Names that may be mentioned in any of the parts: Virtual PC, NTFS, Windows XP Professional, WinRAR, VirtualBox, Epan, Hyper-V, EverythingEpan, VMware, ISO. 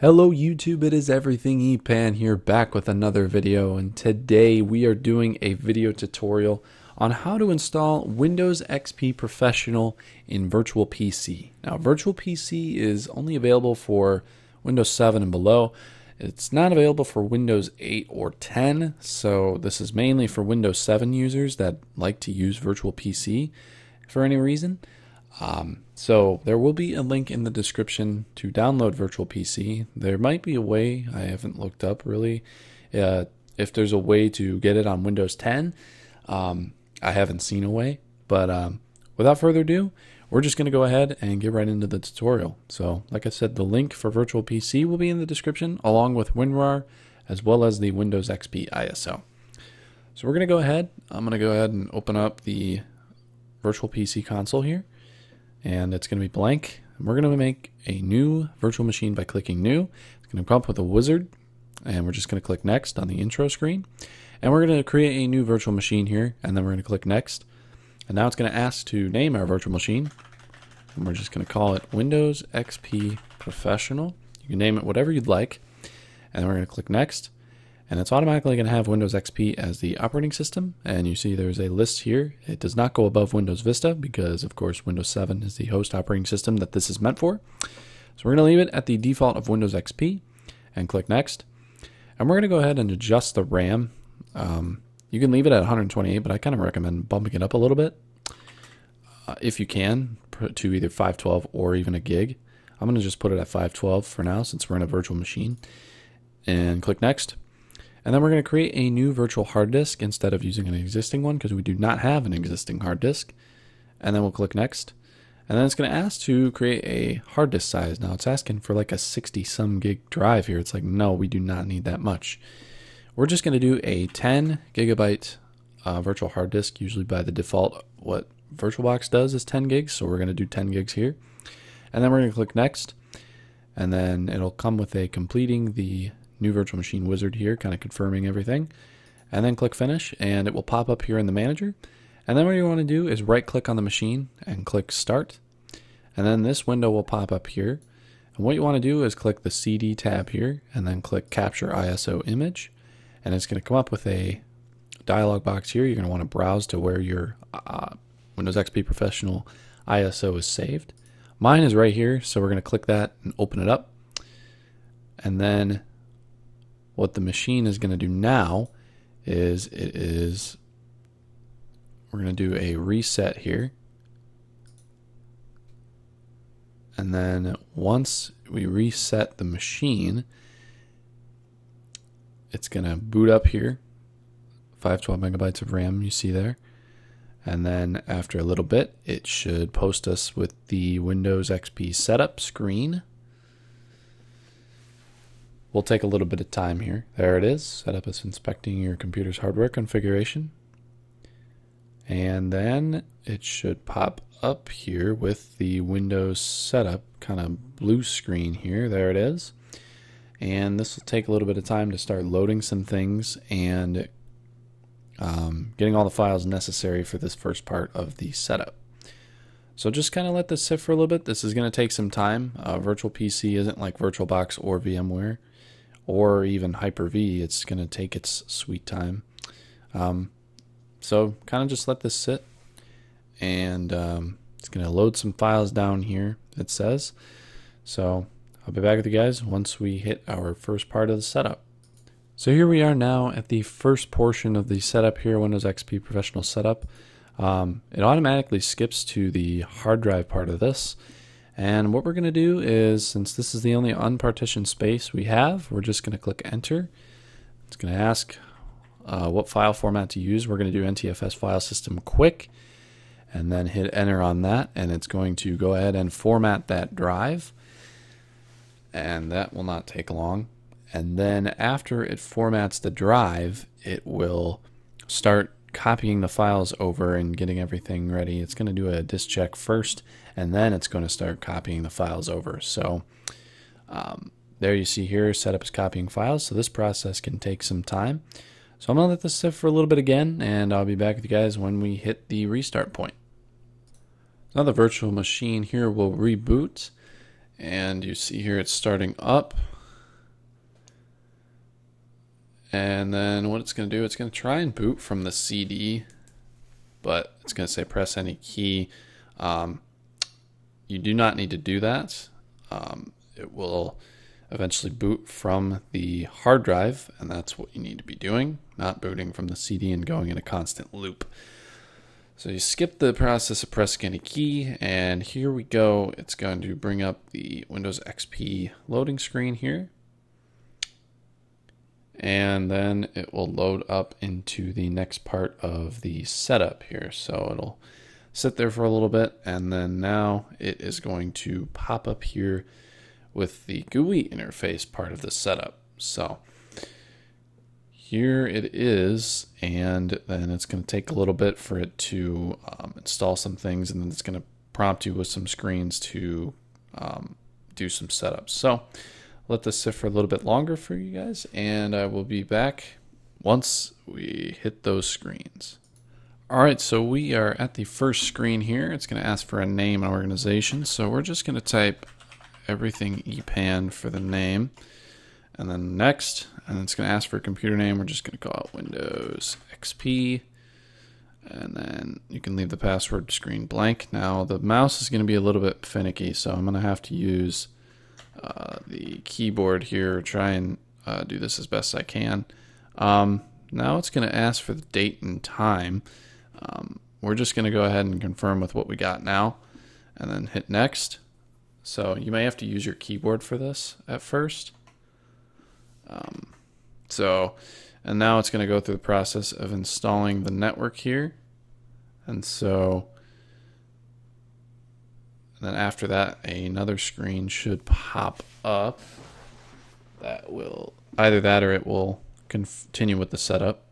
Hello YouTube, it is EverythingEpan here back with another video, and today we are doing a video tutorial on how to install Windows XP Professional in Virtual PC. Now Virtual PC is only available for Windows 7 and below. It's not available for Windows 8 or 10, so this is mainly for Windows 7 users that like to use Virtual PC for any reason. So there will be a link in the description to download Virtual PC. There might be a way, I haven't looked up really, if there's a way to get it on Windows 10. I haven't seen a way, but without further ado, we're just going to go ahead and get right into the tutorial. So like I said, the link for Virtual PC will be in the description along with WinRAR as well as the Windows XP ISO. So we're going to go ahead, I'm going to go ahead and open up the Virtual PC console here. And it's going to be blank. We're going to make a new virtual machine by clicking new. It's going to come up with a wizard, and we're just going to click next on the intro screen. And we're going to create a new virtual machine here, and then we're going to click next. And now it's going to ask to name our virtual machine, and we're just going to call it Windows XP Professional. You can name it whatever you'd like. And we're going to click next, and it's automatically going to have Windows XP as the operating system. And you see there's a list here. It does not go above Windows Vista because, of course, Windows 7 is the host operating system that this is meant for. So we're going to leave it at the default of Windows XP and click Next. And we're going to go ahead and adjust the RAM. You can leave it at 128, but I kind of recommend bumping it up a little bit if you can, to either 512 or even a gig. I'm going to just put it at 512 for now since we're in a virtual machine. And click Next. And then we're going to create a new virtual hard disk instead of using an existing one because we do not have an existing hard disk. And then we'll click next. And then it's going to ask to create a hard disk size. Now it's asking for like a 60 some gig drive here. It's like, no, we do not need that much. We're just going to do a 10 gigabyte virtual hard disk. Usually by the default, what VirtualBox does is 10 gigs. So we're going to do 10 gigs here. And then we're going to click next. And then it'll come with a completing the new virtual machine wizard here, kind of confirming everything, and then click finish, and it will pop up here in the manager. And then what you want to do is right click on the machine and click start, and then this window will pop up here. And what you want to do is click the CD tab here and then click capture ISO image, and it's going to come up with a dialog box here. You're going to want to browse to where your Windows XP Professional ISO is saved. Mine is right here, so we're going to click that and open it up. And then what the machine is going to do now is we're going to do a reset here. And then once we reset the machine, it's going to boot up here. 512 megabytes of RAM you see there. And then after a little bit, it should post us with the Windows XP setup screen. We'll take a little bit of time here. There it is. Setup is inspecting your computer's hardware configuration. And then it should pop up here with the Windows setup kind of blue screen here. There it is. And this will take a little bit of time to start loading some things and getting all the files necessary for this first part of the setup. So just kind of let this sit for a little bit. This is going to take some time. Virtual PC isn't like VirtualBox or VMware, or even Hyper-V. It's going to take its sweet time. So kind of just let this sit, and it's going to load some files down here, it says. So I'll be back with you guys once we hit our first part of the setup. So here we are now at the first portion of the setup here, Windows XP Professional setup. It automatically skips to the hard drive part of this. And what we're going to do is, since this is the only unpartitioned space we have, we're just going to click enter. It's going to ask what file format to use. We're going to do NTFS file system quick, and then hit enter on that, and it's going to go ahead and format that drive. And that will not take long. And then after it formats the drive, it will start copying the files over and getting everything ready. It's going to do a disk check first, and then it's going to start copying the files over. So there you see here, setup is copying files. So this process can take some time. So I'm going to let this sit for a little bit again, and I'll be back with you guys when we hit the restart point. Now the virtual machine here will reboot, and you see here it's starting up. And then what it's going to do, it's going to try and boot from the CD, but it's going to say press any key. You do not need to do that. It will eventually boot from the hard drive, and that's what you need to be doing, not booting from the CD and going in a constant loop. So you skip the process of pressing any key, and here we go. It's going to bring up the Windows XP loading screen here. And then it will load up into the next part of the setup here. So it'll sit there for a little bit, and then now it is going to pop up here with the GUI interface part of the setup. So here it is, and then it's going to take a little bit for it to install some things, and then it's going to prompt you with some screens to do some setups. So let this sit for a little bit longer for you guys, and I will be back once we hit those screens. All right, so we are at the first screen here. It's going to ask for a name and organization, so we're just going to type EverythingEpan for the name, and then next, and it's going to ask for a computer name. We're just going to call it Windows XP, and then you can leave the password screen blank. Now the mouse is going to be a little bit finicky, so I'm going to have to use the keyboard here, try and do this as best I can. Now it's going to ask for the date and time. We're just going to go ahead and confirm with what we got now, and then hit next. So you may have to use your keyboard for this at first. And now it's going to go through the process of installing the network here. And then after that, another screen should pop up. That will either that or it will continue with the setup.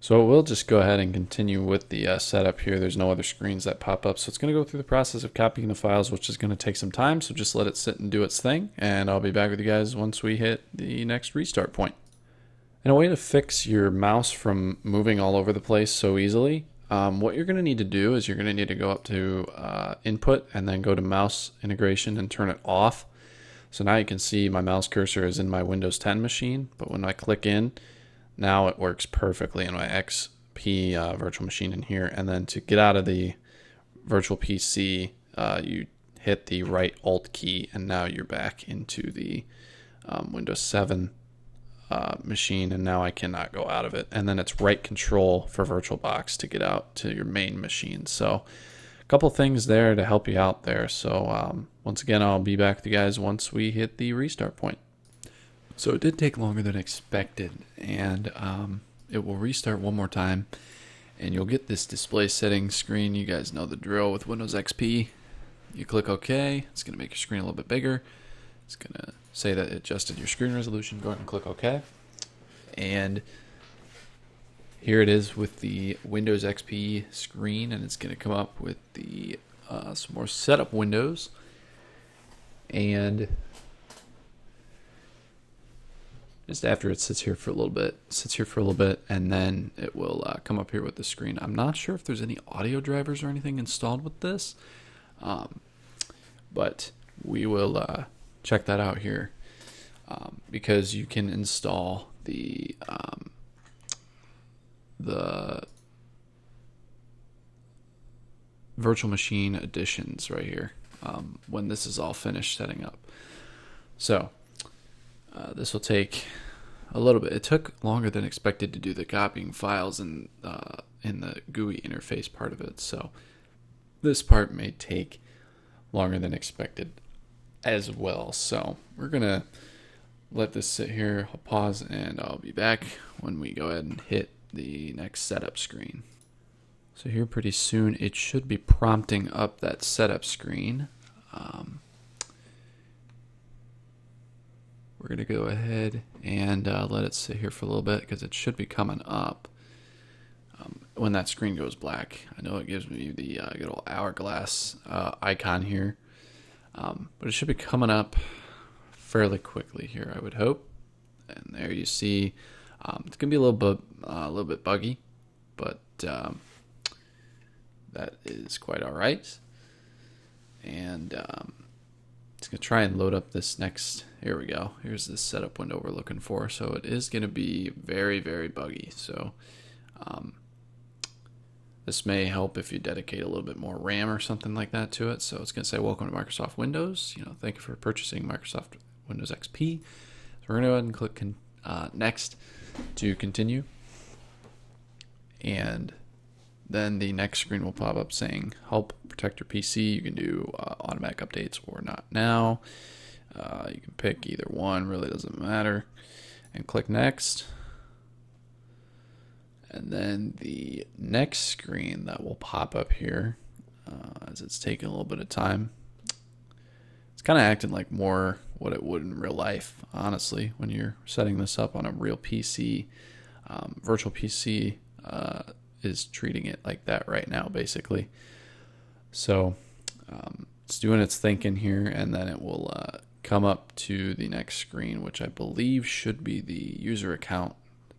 So we'll just go ahead and continue with the setup here. There's no other screens that pop up. So it's going to go through the process of copying the files, which is going to take some time. So just let it sit and do its thing. And I'll be back with you guys once we hit the next restart point. And a way to fix your mouse from moving all over the place so easily, what you're going to need to do is you're going to need to go up to input and then go to mouse integration and turn it off. So now you can see my mouse cursor is in my Windows 10 machine, but when I click in, now it works perfectly in my XP virtual machine in here. And then to get out of the virtual PC, you hit the right alt key, and now you're back into the Windows 7 machine, and now I cannot go out of it. And then it's right control for VirtualBox to get out to your main machine. So a couple things there to help you out there. So once again, I'll be back with you guys once we hit the restart point. So it did take longer than expected, and it will restart one more time, and you'll get this display settings screen. You guys know the drill with Windows XP. You click OK. It's going to make your screen a little bit bigger. It's going to say that it adjusted your screen resolution. Go ahead and click OK. And here it is with the Windows XP screen, and it's going to come up with the some more setup windows. And just after it sits here for a little bit, and then it will come up here with the screen. I'm not sure if there's any audio drivers or anything installed with this, but we will check that out here because you can install the virtual machine additions right here when this is all finished setting up. So this will take a little bit. It took longer than expected to do the copying files in the GUI interface part of it. So this part may take longer than expected as well. So we're going to let this sit here. I'll pause, and I'll be back when we go ahead and hit the next setup screen. So here pretty soon it should be prompting up that setup screen. We're going to go ahead and let it sit here for a little bit because it should be coming up when that screen goes black. I know it gives me the good old hourglass icon here, but it should be coming up fairly quickly here, I would hope. And there you see it's going to be a little bit buggy, but that is quite all right. And It's going to try and load up this next. Here we go. Here's this setup window we're looking for. So it is going to be very, very buggy. So this may help if you dedicate a little bit more RAM or something like that to it. So it's going to say, welcome to Microsoft Windows. You know, thank you for purchasing Microsoft Windows XP. So we're going to go ahead and click next to continue. And then the next screen will pop up saying help protect your PC. You can do automatic updates or not now. You can pick either one, really doesn't matter. And click next. And then the next screen that will pop up here, as it's taking a little bit of time, it's kind of acting like more what it would in real life, honestly, when you're setting this up on a real PC. Virtual PC is treating it like that right now, basically. So it's doing its thinking here, and then it will come up to the next screen, which I believe should be the user account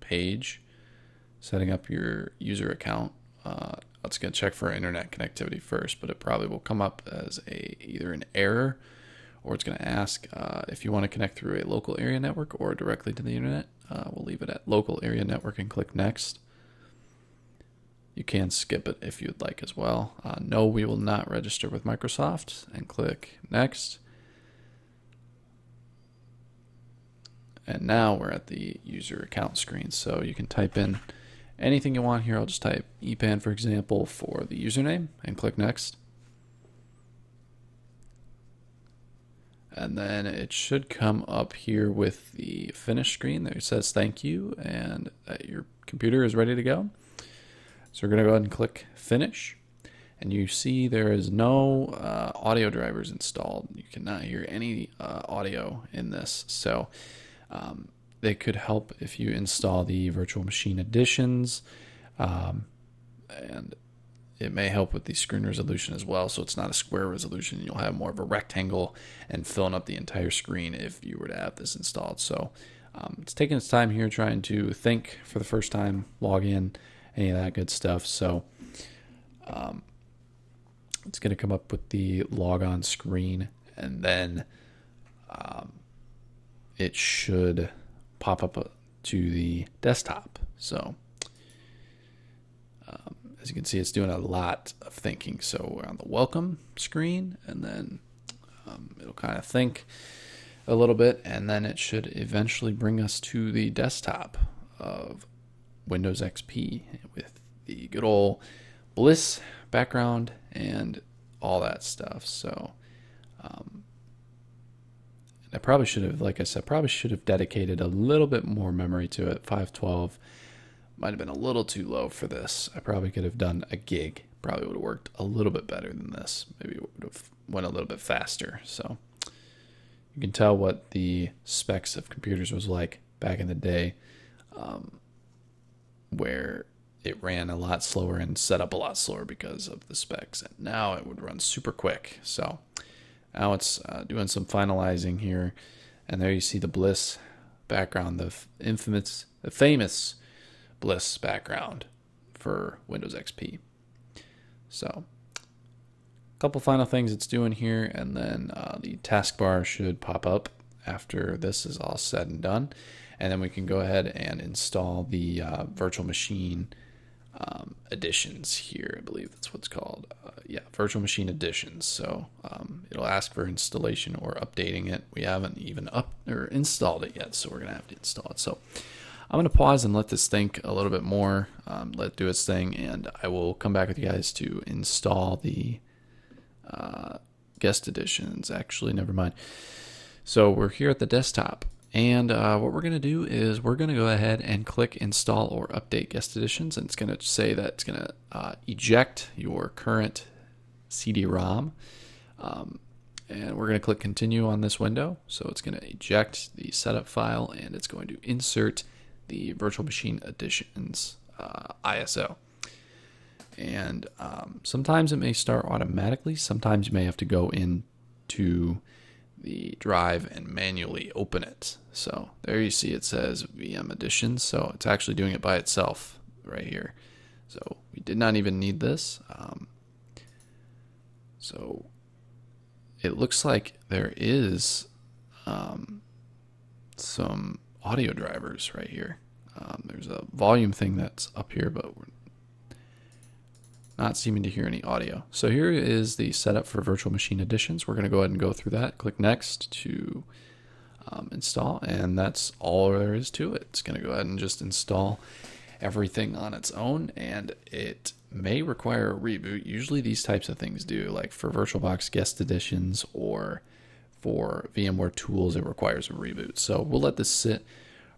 page, setting up your user account. It's going to check for internet connectivity first, but it probably will come up as either an error, or it's going to ask if you want to connect through a local area network or directly to the internet. We'll leave it at local area network and click next. You can skip it if you'd like as well. No, we will not register with Microsoft, and click next. And now we're at the user account screen. So you can type in anything you want here. I'll just type EPAN, for example, for the username, and click next. And then it should come up here with the finish screen that says thank you and that your computer is ready to go. So we're going to go ahead and click finish, and you see there is no audio drivers installed. You cannot hear any audio in this. So they could help if you install the virtual machine additions, and it may help with the screen resolution as well. So it's not a square resolution. You'll have more of a rectangle and filling up the entire screen if you were to have this installed. So it's taking its time here, trying to think for the first time, log in, any of that good stuff. So it's going to come up with the log on screen, and then it should pop up to the desktop. So as you can see, it's doing a lot of thinking. So we're on the welcome screen, and then it'll kind of think a little bit, and then it should eventually bring us to the desktop of Windows XP with the good old bliss background and all that stuff. So I probably should have, like I said, probably should have dedicated a little bit more memory to it. 512 might have been a little too low for this. I probably could have done a gig. Probably would have worked a little bit better than this. Maybe it would have went a little bit faster. So you can tell what the specs of computers was like back in the day. Where it ran a lot slower and set up a lot slower because of the specs, and now it would run super quick. So now it's doing some finalizing here, and there you see the bliss background, the famous bliss background for Windows XP. So a couple final things it's doing here, and then the taskbar should pop up after this is all said and done. And then we can go ahead and install the virtual machine additions here. I believe that's what's called. Yeah, virtual machine additions. So it'll ask for installation or updating it. We haven't even installed it yet, so we're going to have to install it. So I'm going to pause and let this think a little bit more, let it do its thing, and I will come back with you guys to install the guest editions. Actually, never mind. So we're here at the desktop. And what we're going to do is we're going to go ahead and click install or update guest editions. And it's going to say that it's going to eject your current CD-ROM. And we're going to click continue on this window. So it's going to eject the setup file, and it's going to insert the virtual machine editions ISO. And sometimes it may start automatically. Sometimes you may have to go into the drive and manually open it. So there you see it says VM Editions. So it's actually doing it by itself right here. So we did not even need this. So it looks like there is some audio drivers right here. There's a volume thing that's up here, but we're not seeming to hear any audio. So here is the setup for virtual machine additions. We're going to go ahead and go through that. Click next to install, and that's all there is to it. It's going to go ahead and just install everything on its own, and it may require a reboot. Usually these types of things do, like for VirtualBox guest editions or for VMware tools, it requires a reboot. So we'll let this sit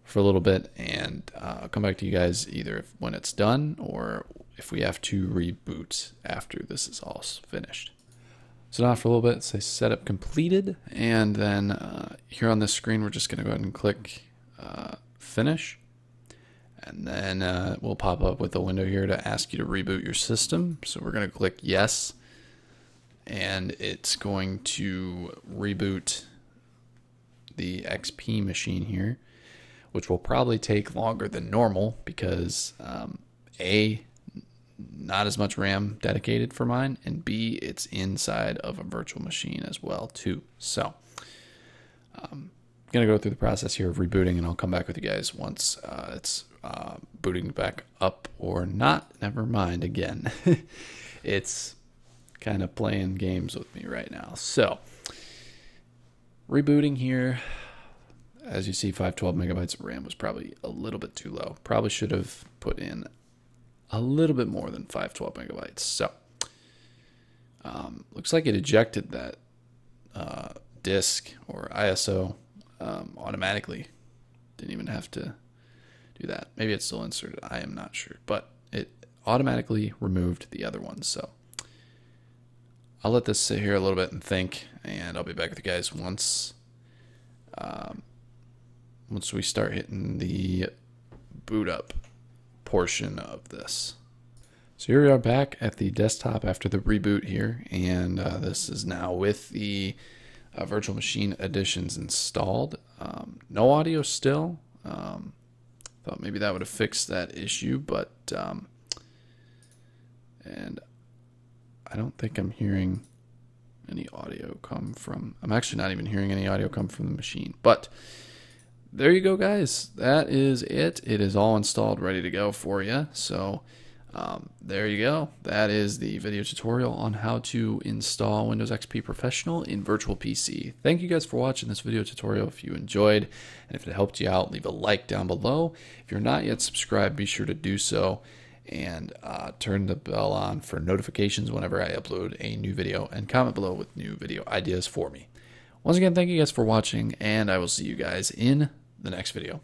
for a little bit and come back to you guys either when it's done or if we have to reboot after this is all finished. So now for a little bit, say setup completed, and then here on this screen we're just going to go ahead and click finish, and then we'll pop up with a window here to ask you to reboot your system. So we're going to click yes, and it's going to reboot the XP machine here, which will probably take longer than normal because A, not as much RAM dedicated for mine, and B, it's inside of a virtual machine as well too. So I'm going to go through the process here of rebooting, and I'll come back with you guys once it's booting back up or not. Never mind, again, it's kind of playing games with me right now. So rebooting here. As you see, 512 megabytes of RAM was probably a little bit too low. Probably should have put in a little bit more than 512 megabytes. So looks like it ejected that disk or ISO automatically. Didn't even have to do that. Maybe it's still inserted. I am not sure, but it automatically removed the other one. So I'll let this sit here a little bit and think, and I'll be back with you guys once we start hitting the boot up portion of this. So here we are back at the desktop after the reboot here, and this is now with the virtual machine additions installed. No audio still. Thought maybe that would have fixed that issue, but and I don't think I'm hearing any audio come from, I'm actually not even hearing any audio come from the machine. But there you go, guys. That is it. It is all installed, ready to go for you. So there you go. That is the video tutorial on how to install Windows XP Professional in Virtual PC. Thank you guys for watching this video tutorial. If you enjoyed and if it helped you out, leave a like down below. If you're not yet subscribed, be sure to do so, and turn the bell on for notifications whenever I upload a new video, and comment below with new video ideas for me. Once again, thank you guys for watching, and I will see you guys in the next video.